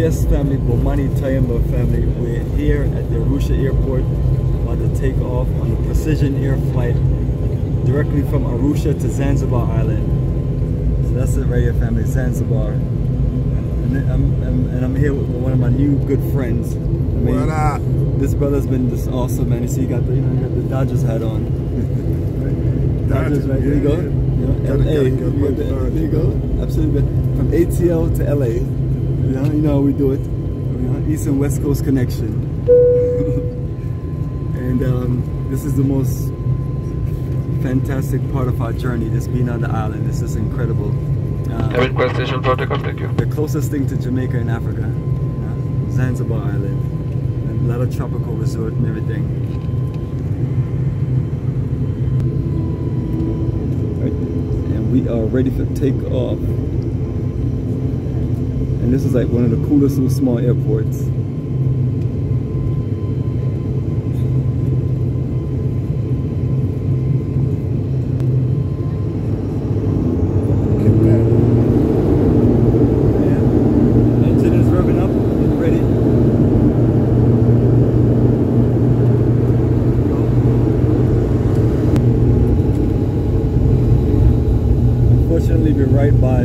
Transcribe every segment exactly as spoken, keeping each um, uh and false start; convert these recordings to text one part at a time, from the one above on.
Yes, family, Bomani Tyehimba family, we're here at the Arusha Airport about to take off on a Precision Air flight directly from Arusha to Zanzibar Island. So that's it right here, family, Zanzibar. And I'm, I'm, and I'm here with one of my new good friends. I mean, what up? This brother's been just awesome, man. You see, you got the, you know, you got the Dodgers hat on. Dodgers, right? There you go. L A, there you go. Absolutely. From A T L to L A. You know, you know how we do it. East and West Coast connection. And um, this is the most fantastic part of our journey, just being on the island. This is incredible. Um, I request station protocol, thank you. The closest thing to Jamaica in Africa, uh, Zanzibar Island. And a lot of tropical resort and everything. Right. And we are ready for takeoff. And this is like one of the coolest little small airports. We're right by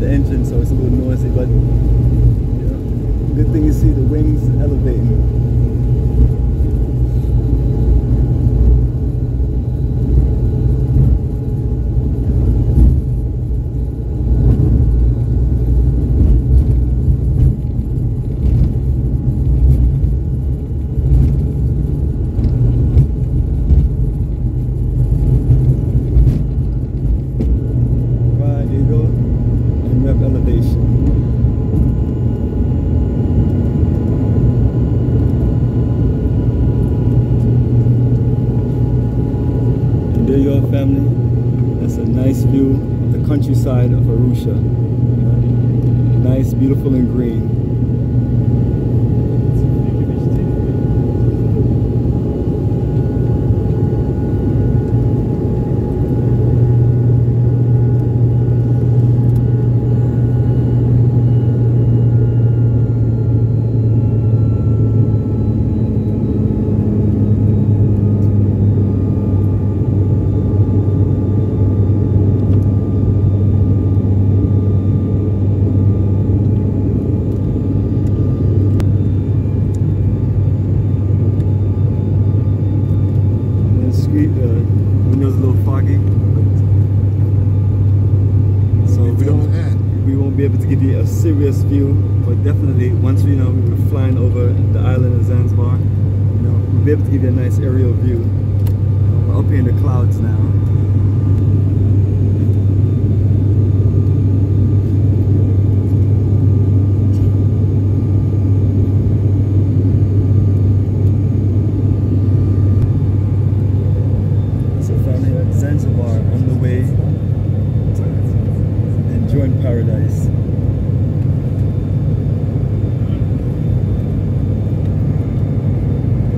the engine, so it's a little noisy, but yeah. Good thing you see the wings elevating. Family, that's a nice view of the countryside of Arusha. Nice, beautiful and green. Give you a serious view, but definitely once you know we were flying over the island of Zanzibar, you know, we'll be able to give you a nice aerial view. We're up here in the clouds now. So family, Zanzibar on the way to enjoying paradise.